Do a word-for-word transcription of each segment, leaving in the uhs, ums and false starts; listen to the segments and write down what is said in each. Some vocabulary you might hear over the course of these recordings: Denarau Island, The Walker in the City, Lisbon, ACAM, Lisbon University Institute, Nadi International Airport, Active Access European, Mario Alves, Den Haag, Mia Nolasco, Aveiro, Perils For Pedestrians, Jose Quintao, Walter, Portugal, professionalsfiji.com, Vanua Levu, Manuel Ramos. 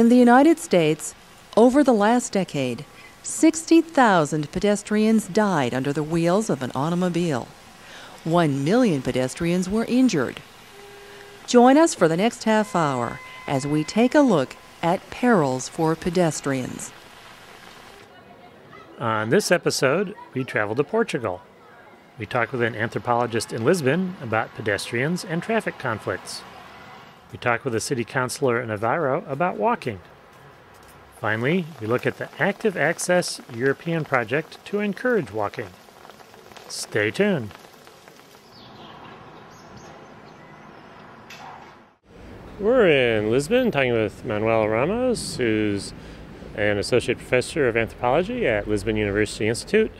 In the United States, over the last decade, sixty thousand pedestrians died under the wheels of an automobile. One million pedestrians were injured. Join us for the next half hour as we take a look at perils for pedestrians. On this episode, we travel to Portugal. We talk with an anthropologist in Lisbon about pedestrians and traffic conflicts. We talk with a city councilor in Aveiro about walking. Finally, we look at the Active Access European project to encourage walking. Stay tuned. We're in Lisbon talking with Manuel Ramos, who's an associate professor of anthropology at Lisbon University Institute.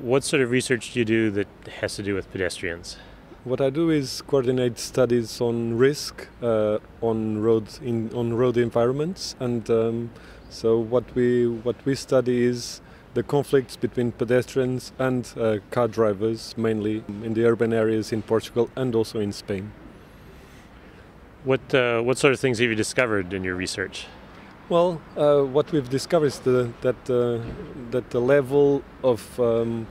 What sort of research do you do that has to do with pedestrians? What I do is coordinate studies on risk uh, on road in on road environments, and um, so what we what we study is the conflicts between pedestrians and uh, car drivers, mainly in the urban areas in Portugal and also in Spain. What uh, what sort of things have you discovered in your research? Well, uh, what we've discovered is the, that uh, that the level of um,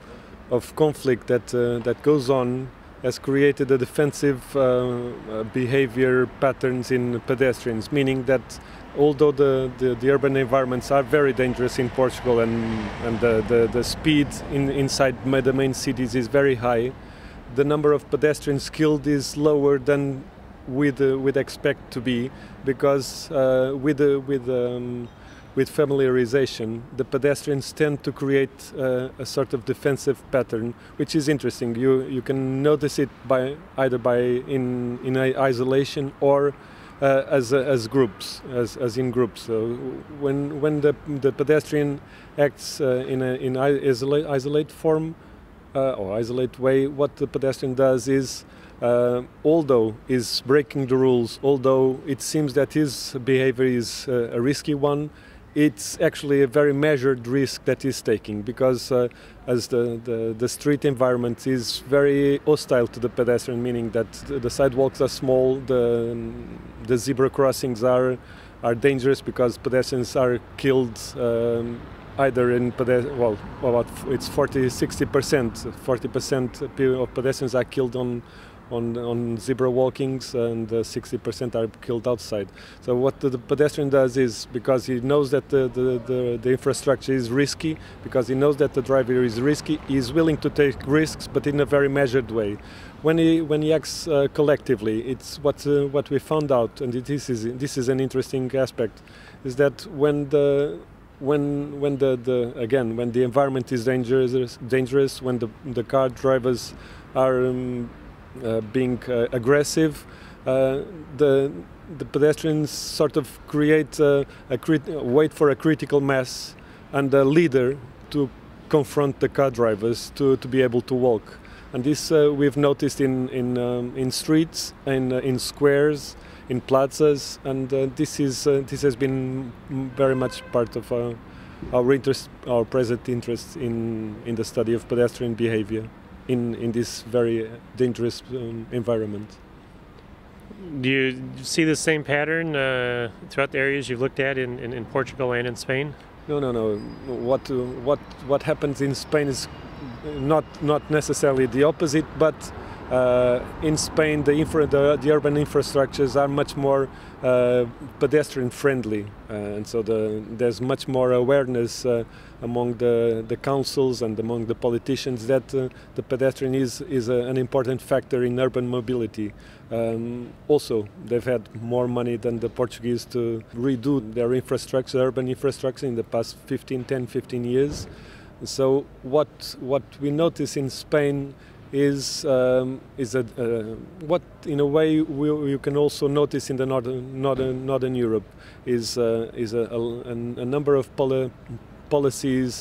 of conflict that uh, that goes on has created a defensive uh, behavior patterns in pedestrians, meaning that although the, the, the urban environments are very dangerous in Portugal and, and the, the, the speed in, inside the main cities is very high, the number of pedestrians killed is lower than we'd, uh, we'd expect to be, because uh, with, uh, with, um, with familiarization, the pedestrians tend to create uh, a sort of defensive pattern, which is interesting. You you can notice it by either by in in isolation or uh, as as groups, as as in groups. So when when the the pedestrian acts uh, in a in isolate isolate form uh, or isolate way, what the pedestrian does is, Uh, although is breaking the rules, although it seems that his behavior is uh, a risky one, it's actually a very measured risk that he's taking, because uh, as the, the, the street environment is very hostile to the pedestrian, meaning that the sidewalks are small, the, the zebra crossings are, are dangerous because pedestrians are killed um, either in pedestrian, well, about it's forty, sixty percent, forty percent of pedestrians are killed on On, on zebra walkings, and sixty percent are killed outside. So what the, the pedestrian does is, because he knows that the, the, the, the infrastructure is risky, because he knows that the driver is risky, he is willing to take risks, but in a very measured way. When he, when he acts uh, collectively, it's what, uh, what we found out, and it is, this is an interesting aspect, is that when the When, when the, the again, when the environment is dangerous, dangerous, when the, the car drivers are um, Uh, being uh, aggressive, uh, the the pedestrians sort of create uh, a crit wait for a critical mass and a leader to confront the car drivers to to be able to walk. And this uh, we've noticed in in um, in streets, in uh, in squares, in plazas, and uh, this is uh, this has been very much part of our our interest, our present interest in in the study of pedestrian behavior in in this very dangerous um, environment. Do you see the same pattern uh, throughout the areas you've looked at in, in, in Portugal and in Spain? No, no, no. What uh, what what happens in Spain is not not necessarily the opposite, but uh, in Spain the, infra the the urban infrastructures are much more uh, pedestrian friendly, uh, and so the, there's much more awareness Uh, among the, the councils and among the politicians that uh, the pedestrian is, is a, an important factor in urban mobility. Um, also, they've had more money than the Portuguese to redo their infrastructure, urban infrastructure, in the past fifteen, ten, fifteen years. So what, what we notice in Spain is, um, is a, uh, what in a way we, you can also notice in the northern, northern, northern Europe is, uh, is a, a, a number of poly policies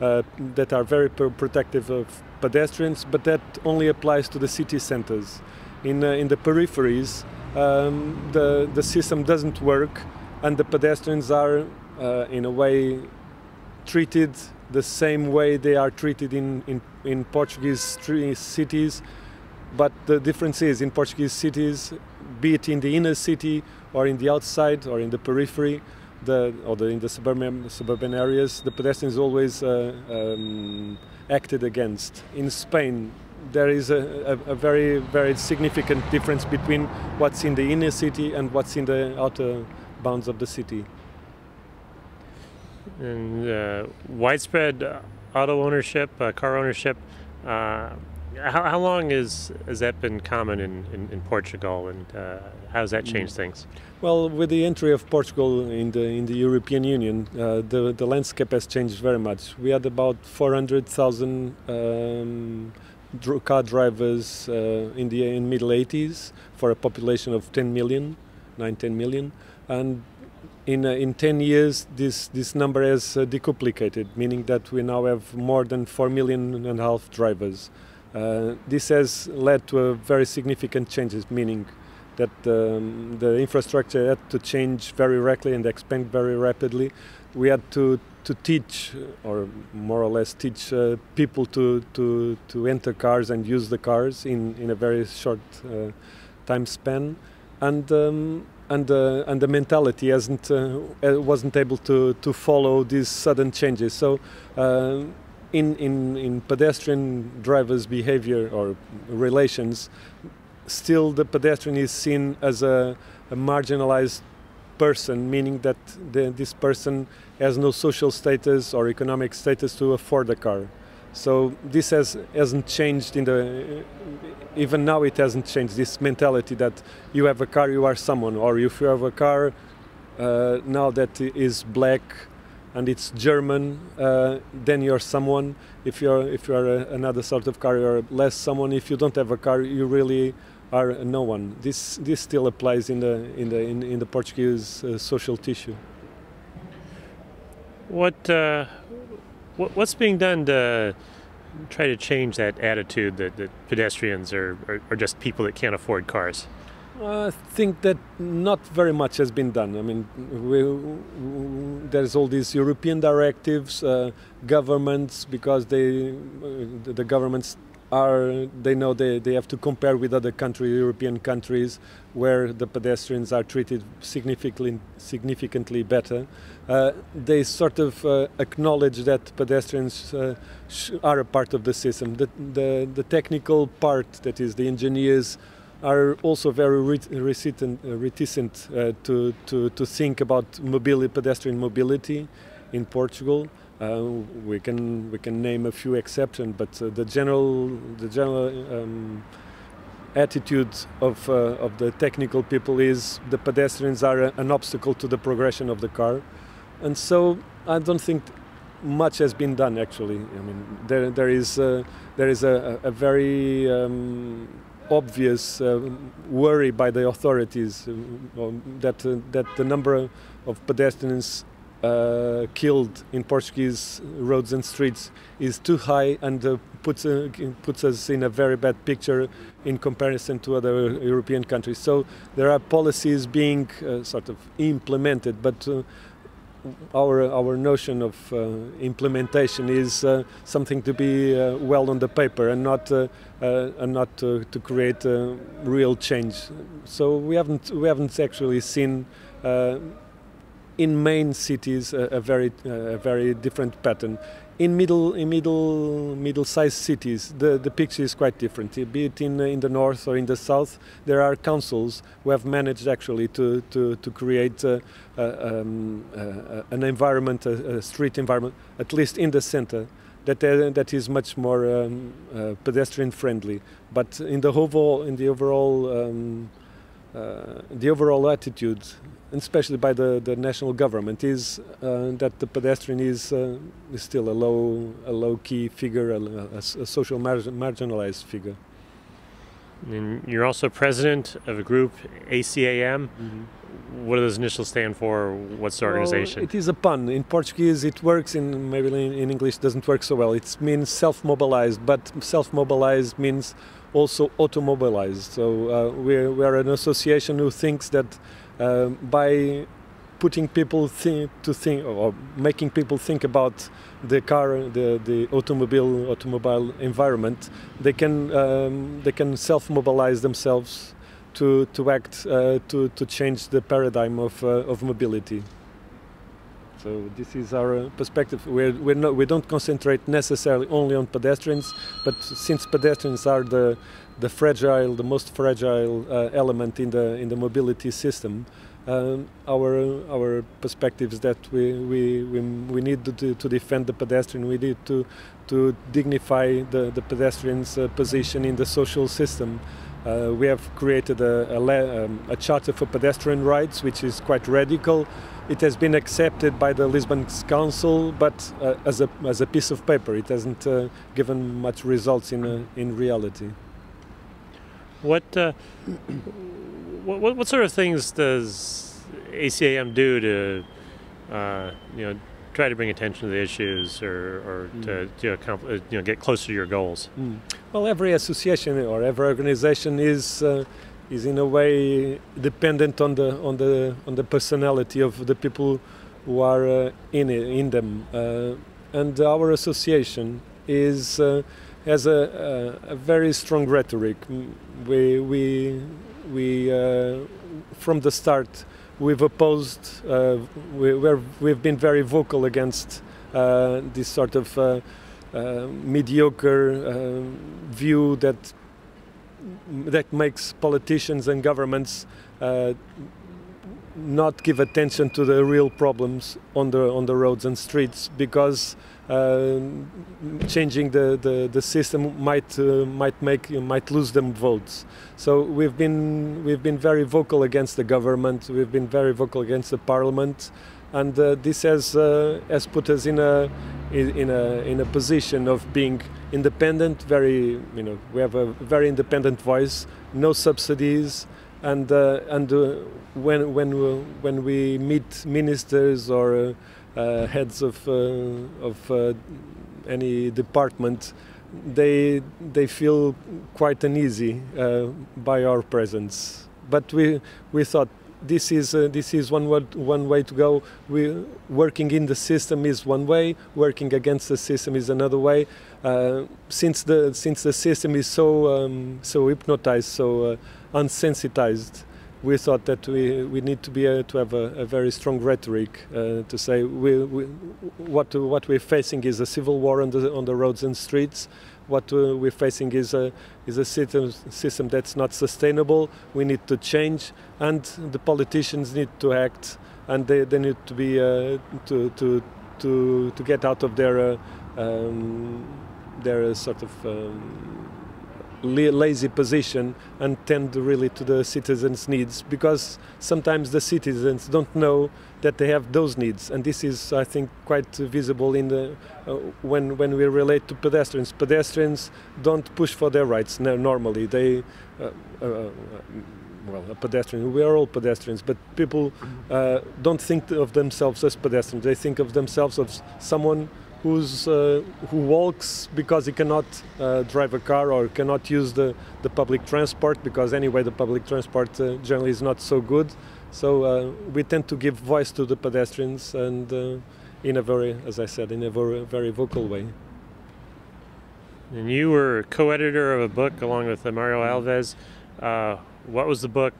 uh, that are very protective of pedestrians, but that only applies to the city centers. In, uh, in the peripheries, um, the, the system doesn't work, and the pedestrians are, uh, in a way, treated the same way they are treated in, in, in Portuguese cities, But the difference is, in Portuguese cities, be it in the inner city or in the outside or in the periphery, the, or the, in the suburban, suburban areas, the pedestrians always uh, um, acted against. In Spain, there is a, a, a very, very significant difference between what's in the inner city and what's in the outer bounds of the city. And uh, widespread auto ownership, uh, car ownership, uh, How, how long is, has that been common in, in, in Portugal, and uh, how has that changed things? Well, with the entry of Portugal in the, in the European Union, uh, the, the landscape has changed very much. We had about four hundred thousand um, car drivers uh, in the in middle eighties for a population of ten million, nine, ten million. And in, uh, in ten years, this, this number has uh, decuplicated, meaning that we now have more than four million and a half drivers. Uh, this has led to a very significant changes, meaning that um, the infrastructure had to change very rapidly and expand very rapidly. We had to, to teach, or more or less teach uh, people to, to, to enter cars and use the cars in, in a very short uh, time span. And, um, and, uh, and the mentality hasn't, uh, wasn't able to, to follow these sudden changes. So. Uh, In, in, in pedestrian drivers' behavior or relations, still the pedestrian is seen as a, a marginalized person, meaning that the, this person has no social status or economic status to afford a car. So this has, hasn't changed in the, even now it hasn't changed, this mentality that you have a car, you are someone, or if you have a car uh, now that is black, and it's German, uh, then you're someone. If you're if you're a, another sort of car, you're less someone. If you don't have a car, you really are no one. This this still applies in the in the in, in the Portuguese uh, social tissue. What uh, what what's being done to try to change that attitude that, that pedestrians are, are are just people that can't afford cars? I think that not very much has been done. I mean, we, we, there's all these European directives, uh, governments, because they, uh, the governments are, they know they, they have to compare with other countries, European countries, where the pedestrians are treated significantly, significantly better. Uh, they sort of uh, acknowledge that pedestrians uh, sh are a part of the system. The, the, the technical part, that is the engineers, are also very reticent, reticent uh, to, to, to think about mobility, pedestrian mobility in Portugal. Uh, we, can, we can name a few exceptions, but uh, the general, the general um, attitude of, uh, of the technical people is the pedestrians are a, an obstacle to the progression of the car. And so I don't think much has been done, actually. I mean, there, there is, uh, there is a, a very um, obvious uh, worry by the authorities uh, that uh, that the number of pedestrians uh, killed in Portuguese roads and streets is too high, and uh, puts uh, puts us in a very bad picture in comparison to other European countries. So there are policies being uh, sort of implemented, but uh, our our notion of uh, implementation is uh, something to be uh, well on the paper, and not uh, uh, and not uh, to create uh, real change. So we haven't we haven't actually seen uh, in main cities a, a very uh, a very different pattern. In middle in middle middle-sized cities, the the picture is quite different. Be it in in the north or in the south, there are councils who have managed actually to to to create uh, uh, um, uh, an environment, a, a street environment, at least in the center, that uh, that is much more um, uh, pedestrian-friendly. But in the overall in the overall um, uh, the overall attitude, and especially by the, the national government, is uh, that the pedestrian is, uh, is still a low a low key figure, a, a, a social margin, marginalized figure. And you're also president of a group, A C A M. Mm-hmm. What does those initials stand for? What's the organization? Well, it is a pun. In Portuguese it works, in maybe in English it doesn't work so well. It means self-mobilized, but self-mobilized means also automobilized. So uh, we're, we're an association who thinks that Uh, by putting people think, to think or making people think about the car, the the automobile automobile environment, they can um, they can self-mobilize themselves to to act uh, to to change the paradigm of uh, of mobility. So this is our perspective. We're, we're not, we don't concentrate necessarily only on pedestrians, but since pedestrians are the the fragile, the most fragile uh, element in the in the mobility system, um, our our perspective is that we we we, we need to, to defend the pedestrian. We need to to dignify the the pedestrian's uh, position in the social system. Uh, we have created a, a, um, a charter for pedestrian rights, which is quite radical. It has been accepted by the Lisbon Council, but uh, as a as a piece of paper, it hasn't uh, given much results in uh, in reality. What, uh, what what sort of things does A C A M do to uh, you know try to bring attention to the issues, or, or mm. to, to accomplish, you know, get closer to your goals? Mm. Well, every association or every organization is uh, is in a way dependent on the on the on the personality of the people who are uh, in it, in them. Uh, and our association is uh, has a, a, a very strong rhetoric. We we we uh, from the start we've opposed. Uh, we we're, we've been very vocal against uh, this sort of. Uh, Uh, mediocre uh, view that that makes politicians and governments uh, not give attention to the real problems on the on the roads and streets, because uh, changing the, the the system might uh, might make might lose them votes. So we've been we've been very vocal against the government. We've been very vocal against the parliament. And uh, this has uh, has put us in a in a in a position of being independent. Very, you know, we have a very independent voice. No subsidies, and uh, and uh, when when we, when we meet ministers or uh, uh, heads of uh, of uh, any department, they they feel quite uneasy uh, by our presence. But we we thought. This is uh, this is one word, one way to go. We working in the system is one way. Working against the system is another way. Uh, since the since the system is so um, so hypnotized, so uh, unsensitized, we thought that we we need to be uh, to have a, a very strong rhetoric uh, to say we, we what what we're facing is a civil war on the on the roads and streets. What uh, we're facing is a is a system system that's not sustainable. We need to change, and the politicians need to act, and they, they need to be uh, to to to to get out of their uh, um, their sort of um, lazy position and tend really to the citizens' needs, because sometimes the citizens don't know that they have those needs, and this is, I think, quite visible in the uh, when when we relate to pedestrians. Pedestrians don't push for their rights no, normally. They, uh, uh, well, a pedestrian. We are all pedestrians, but people uh, don't think of themselves as pedestrians. They think of themselves as someone. Who's, uh, who walks because he cannot uh, drive a car or cannot use the, the public transport, because anyway the public transport uh, generally is not so good. So uh, we tend to give voice to the pedestrians, and uh, in a very, as I said, in a very, very vocal way. And you were co-editor of a book along with Mario Alves. Uh, what was the book?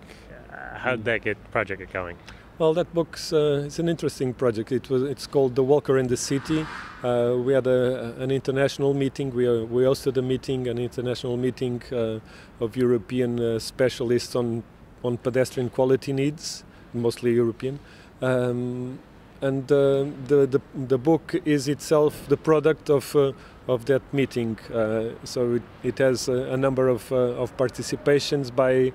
How did that get, project get going? Well, that book's uh, it's an interesting project. It was it's called The Walker in the City. Uh, we had a, an international meeting. We uh, we hosted a meeting, an international meeting uh, of European uh, specialists on on pedestrian quality needs, mostly European. Um, and uh, the, the the book is itself the product of uh, of that meeting. Uh, so it, it has a, a number of uh, of participations by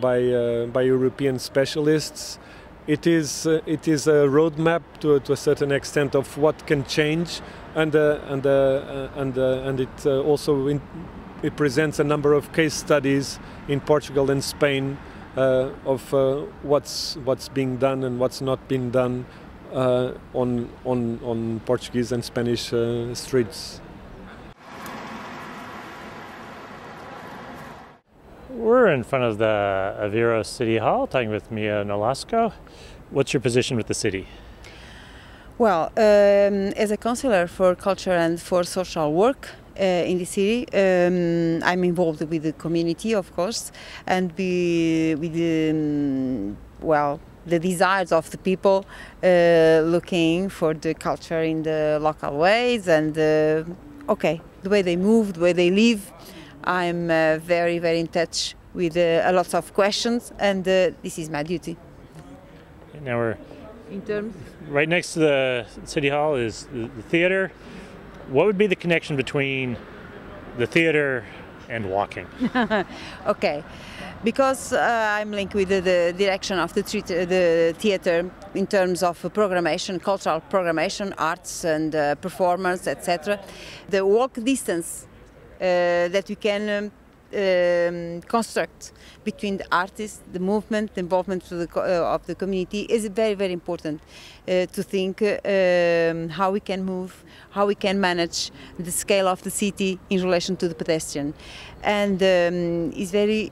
by uh, by European specialists. It is uh, it is a roadmap to to a certain extent of what can change, and uh, and uh, and uh, and it uh, also in, it presents a number of case studies in Portugal and Spain uh, of uh, what's what's being done and what's not being done uh, on on on Portuguese and Spanish uh, streets. We're in front of the Aveiro City Hall talking with Mia Nolasco. What's your position with the city? Well, um, as a counselor for culture and for social work uh, in the city, um, I'm involved with the community, of course, and be, with the, um, well, the desires of the people uh, looking for the culture in the local ways and, uh, okay, the way they move, the way they live. I'm uh, very, very in touch with uh, a lot of questions, and uh, this is my duty. Now we're in terms. Right next to the City Hall is the, the theater. What would be the connection between the theater and walking? Okay, because uh, I'm linked with the, the direction of the, the theater in terms of uh, programmation, cultural programmation, arts and uh, performance, et cetera. The walk distance uh, that we can um, Um, construct between the artists, the movement, the involvement to the co uh, of the community is very, very important uh, to think uh, um, how we can move, how we can manage the scale of the city in relation to the pedestrian. And um, it's very,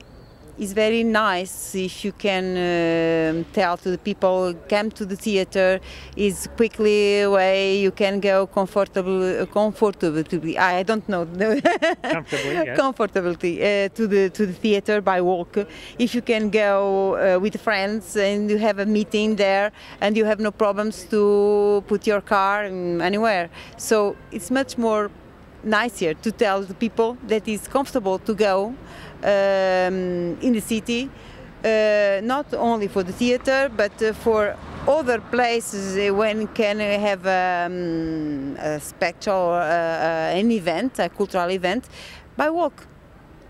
it's very nice if you can um, tell to the people, come to the theater, is quickly away, you can go comfortable, comfortably, I don't know, comfortably, yes. comfortably uh, to the to the theater by walk. If you can go uh, with friends and you have a meeting there and you have no problems to put your car anywhere. So it's much more nicer to tell the people that it's comfortable to go Um, in the city, uh, not only for the theater, but uh, for other places uh, when can have um, a spectral, uh, uh, an event, a cultural event, by walk,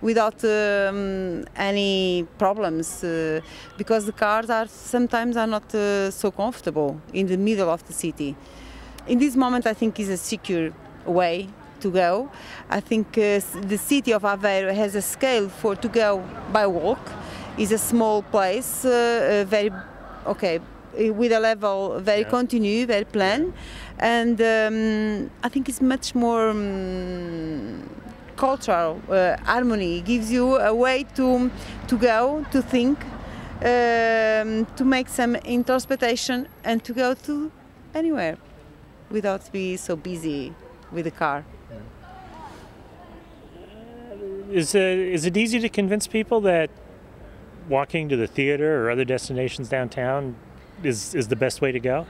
without um, any problems, uh, because the cars are sometimes are not uh, so comfortable in the middle of the city. In this moment, I think is a secure way to go. I think uh, the city of Aveiro has a scale for to go by walk. It's a small place, uh, uh, very, okay, with a level very yeah. continue, very planned, and um, I think it's much more um, cultural uh, harmony. It gives you a way to to go, to think, um, to make some introspection, and to go to anywhere without being so busy with the car. Is it, is it easy to convince people that walking to the theater or other destinations downtown is, is the best way to go?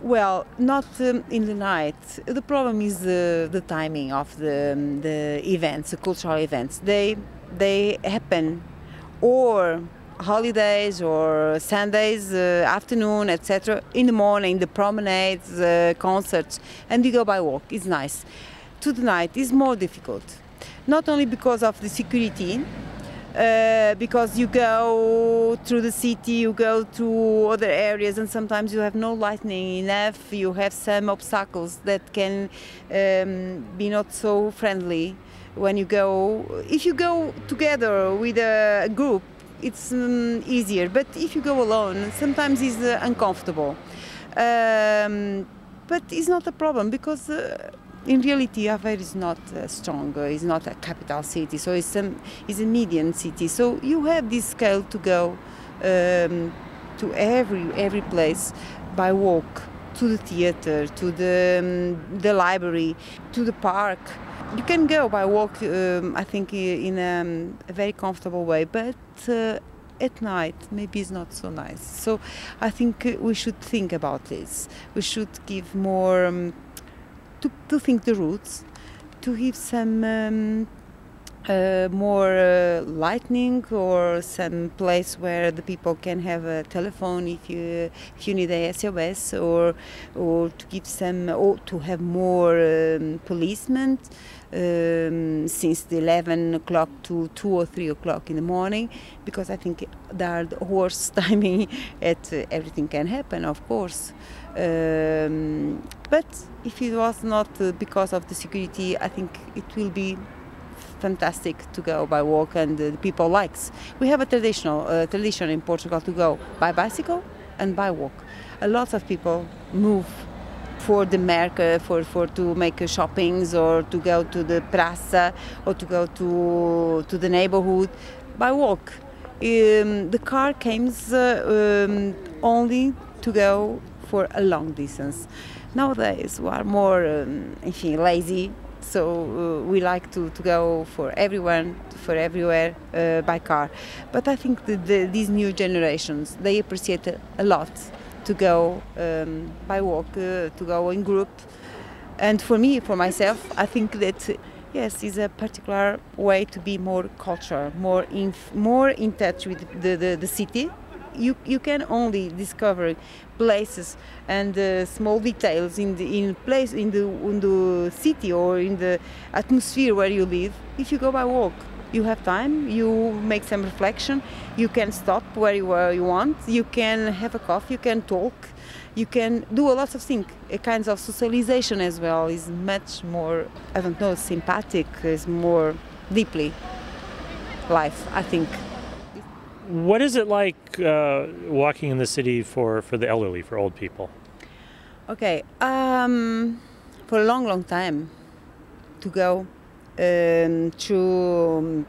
Well, not um, in the night. The problem is the, the timing of the, um, the events, the cultural events. They, they happen or holidays or Sundays uh, afternoon, et cetera. In the morning, the promenades, uh, concerts, and you go by walk. It's nice. To the night is more difficult. Not only because of the security, uh, because you go through the city, you go to other areas, and sometimes you have no lightning enough, you have some obstacles that can um, be not so friendly when you go. If you go together with a group, it's um, easier, but if you go alone, sometimes it's uh, uncomfortable. Um, but it's not a problem, because uh, in reality, Aveiro is not uh, strong, it's not a capital city, so it's, um, it's a median city. So you have this scale to go um, to every, every place by walk, to the theater, to the, um, the library, to the park. You can go by walk, um, I think, in um, a very comfortable way, but uh, at night maybe it's not so nice. So I think we should think about this. We should give more, um, to, to think the routes, to give some um, uh, more uh, lightning or some place where the people can have a telephone if you, if you need a S O S, or, or to give some, or to have more um, policemen. Um, since the eleven o'clock to two or three o'clock in the morning, because I think there are the worst timing at uh, everything can happen, of course. Um, but if it was not uh, because of the security, I think it will be fantastic to go by walk, and uh, the people likes. We have a traditional uh, tradition in Portugal to go by bicycle and by walk. A lot of people move for the market, for, for to make uh, shoppings, or to go to the praça, or to go to, to the neighborhood by walk. Um, the car comes uh, um, only to go for a long distance. Nowadays we are more um, enfim, lazy, so uh, we like to, to go for everyone, for everywhere uh, by car. But I think that the, these new generations, they appreciate a lot to go um, by walk, uh, to go in group. And for me, for myself, I think that yes, is a particular way to be more cultural, more in, more in touch with the, the, the city. You, you can only discover places and uh, small details in the in place in the, in the city or in the atmosphere where you live if you go by walk. You have time, you make some reflection, you can stop where you, where you want, you can have a coffee, you can talk, you can do a lot of things. A kind of socialization as well is much more, I don't know, sympathetic, is more deeply life, I think. What is it like uh, walking in the city for, for the elderly, for old people? Okay, um, for a long, long time to go Um, to um,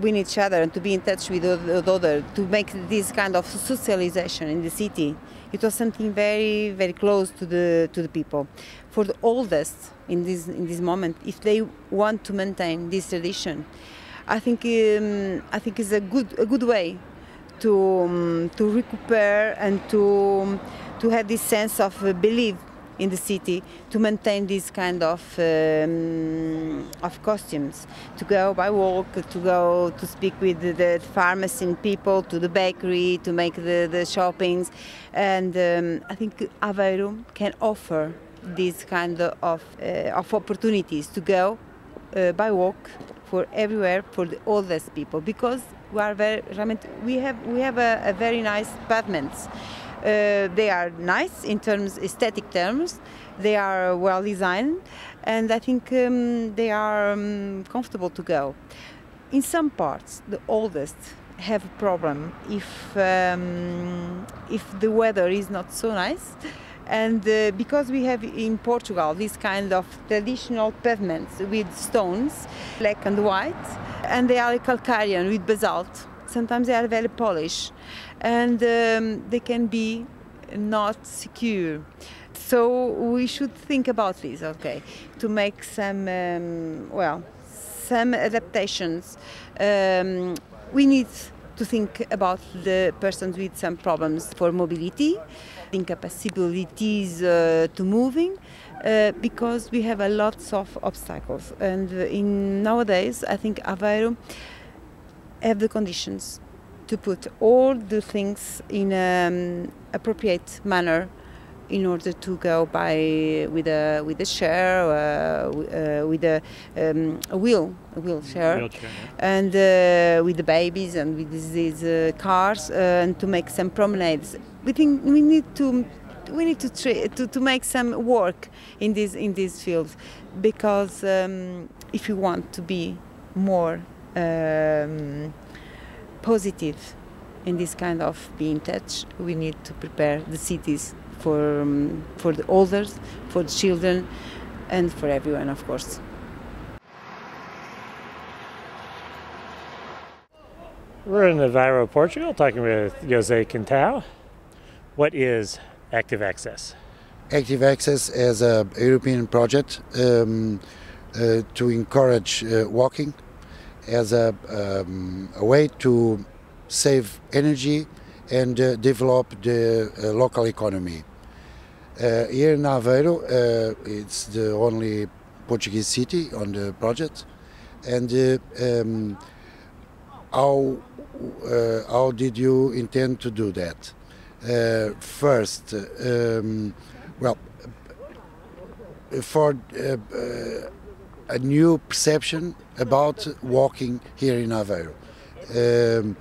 win each other and to be in touch with the other, to make this kind of socialization in the city. It was something very, very close to the to the people. For the oldest in this in this moment, if they want to maintain this tradition, I think um, I think it's a good a good way to um, to recuperate and to um, to have this sense of uh, belief in the city, to maintain this kind of um, of costumes, to go by walk, to go to speak with the, the pharmacy and people, to the bakery, to make the, the shoppings. And um, I think Aveiro can offer this kind of, uh, of opportunities to go uh, by walk for everywhere for the oldest people, because we are very, we have, we have a, a very nice pavements. Uh, they are nice in terms, aesthetic terms, they are well designed, and I think um, they are um, comfortable to go. In some parts, the oldest have a problem if, um, if the weather is not so nice, and uh, because we have in Portugal this kind of traditional pavements with stones, black and white, and they are calcarean with basalt. Sometimes they are very polished and um, they can be not secure. So we should think about this, okay, to make some, um, well, some adaptations. Um, we need to think about the persons with some problems for mobility, incapabilities uh, to moving, uh, because we have a lots of obstacles. And in nowadays, I think Aveiro have the conditions to put all the things in an um, appropriate manner in order to go by with a with a chair, uh, uh, with a, um, a wheel, a wheelchair, wheelchair yeah. and uh, with the babies and with these uh, cars, uh, and to make some promenades. We think we need to we need to tra to, to make some work in this in this field, because um, if you want to be more Um, positive in this kind of being in touch, we need to prepare the cities for um, for the elders, for the children, and for everyone, of course. We're in Aveiro, Portugal, talking with Jose Quintao. What is Active Access? Active Access is a European project um, uh, to encourage uh, walking, as a, um, a way to save energy and uh, develop the uh, local economy. Uh, here in Aveiro, uh, it's the only Portuguese city on the project, and uh, um, how, uh, how did you intend to do that? Uh, first, um, well, for uh, uh, a new perception about walking here in Aveiro, um,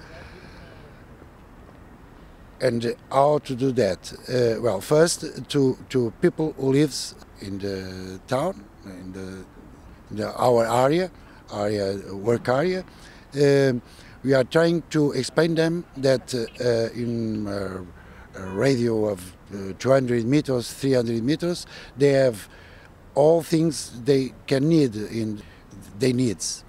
and how to do that. Uh, well, first to to people who lives in the town, in the, in the our area, area work area. Um, we are trying to explain them that uh, in a radio of uh, two hundred meters, three hundred meters, they have all things they can need in their needs.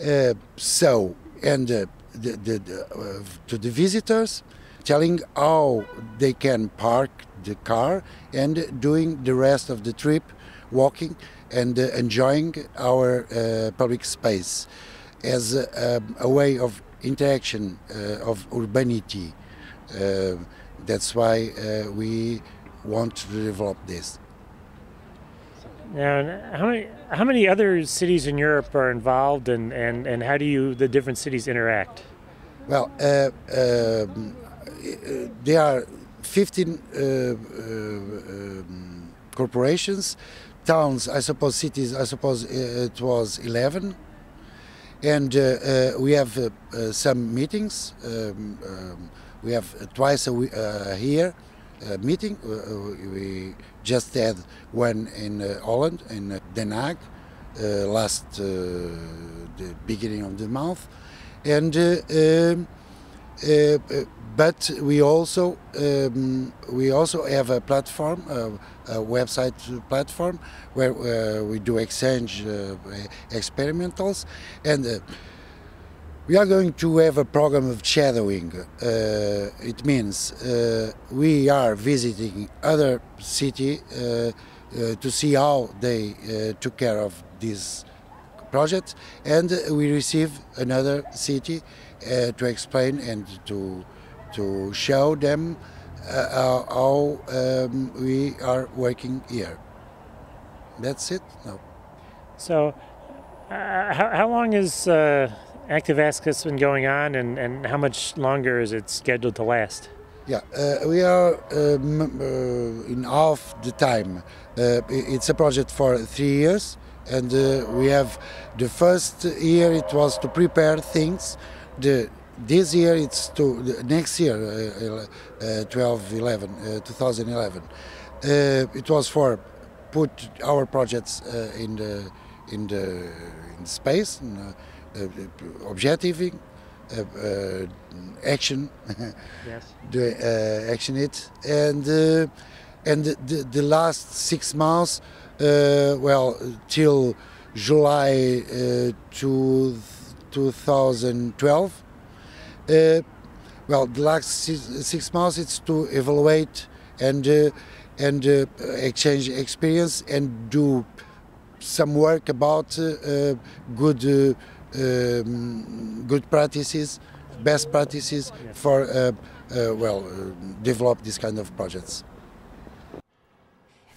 Uh, so, and uh, the, the, the, uh, to the visitors, telling how they can park the car and doing the rest of the trip walking and uh, enjoying our uh, public space as uh, a way of interaction uh, of urbanity. Uh, that's why uh, we want to develop this. And how many, how many other cities in Europe are involved, and, and, and how do you, the different cities interact? Well, uh, uh, there are fifteen uh, uh, corporations, towns, I suppose cities, I suppose it was eleven. And uh, uh, we have uh, uh, some meetings. Um, um, we have twice a uh, year uh, meeting. Uh, we just had one in uh, Holland, in Den Haag, uh, last uh, the beginning of the month. And uh, um, uh, but we also um, we also have a platform, uh, a website platform where uh, we do exchange uh, experimentals, and uh, we are going to have a program of shadowing. Uh, it means uh, we are visiting other city uh, uh, to see how they uh, took care of this project, and we receive another city uh, to explain and to to show them uh, how um, we are working here. That's it now. So uh, how, how long has uh, Active Access been going on, and, and how much longer is it scheduled to last? Yeah, uh, we are um, uh, in half the time. Uh, it's a project for three years. And uh, we have the first year it was to prepare things. The this year it's to the next year, uh, uh, twelve eleven, two thousand eleven. Uh, it was for put our projects uh, in the in the in space, and, uh, uh, objectiving, uh, uh, action, yes, the uh, action it, and uh, and the, the last six months. Uh, well, till July uh, to two thousand twelve. Uh, well, the last six, six months it's to evaluate and uh, and uh, exchange experience and do some work about uh, uh, good uh, um, good practices, best practices for uh, uh, well uh, develop these kind of projects.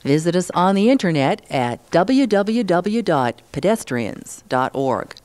Visit us on the internet at w w w dot pedestrians dot org.